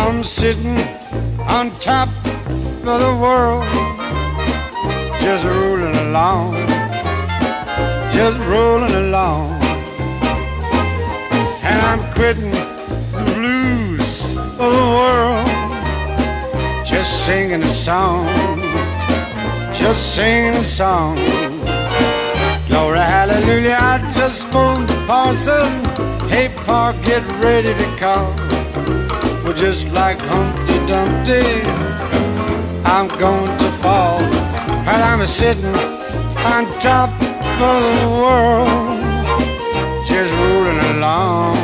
I'm sitting on top of the world, just rolling along, just rolling along. And I'm quitting the blues of the world, just singing a song, just singing a song. Glory, hallelujah, I just phoned the parson. Hey, Pa, get ready to call. Well, just like Humpty Dumpty, I'm going to fall. While I'm sitting on top of the world, just rolling along,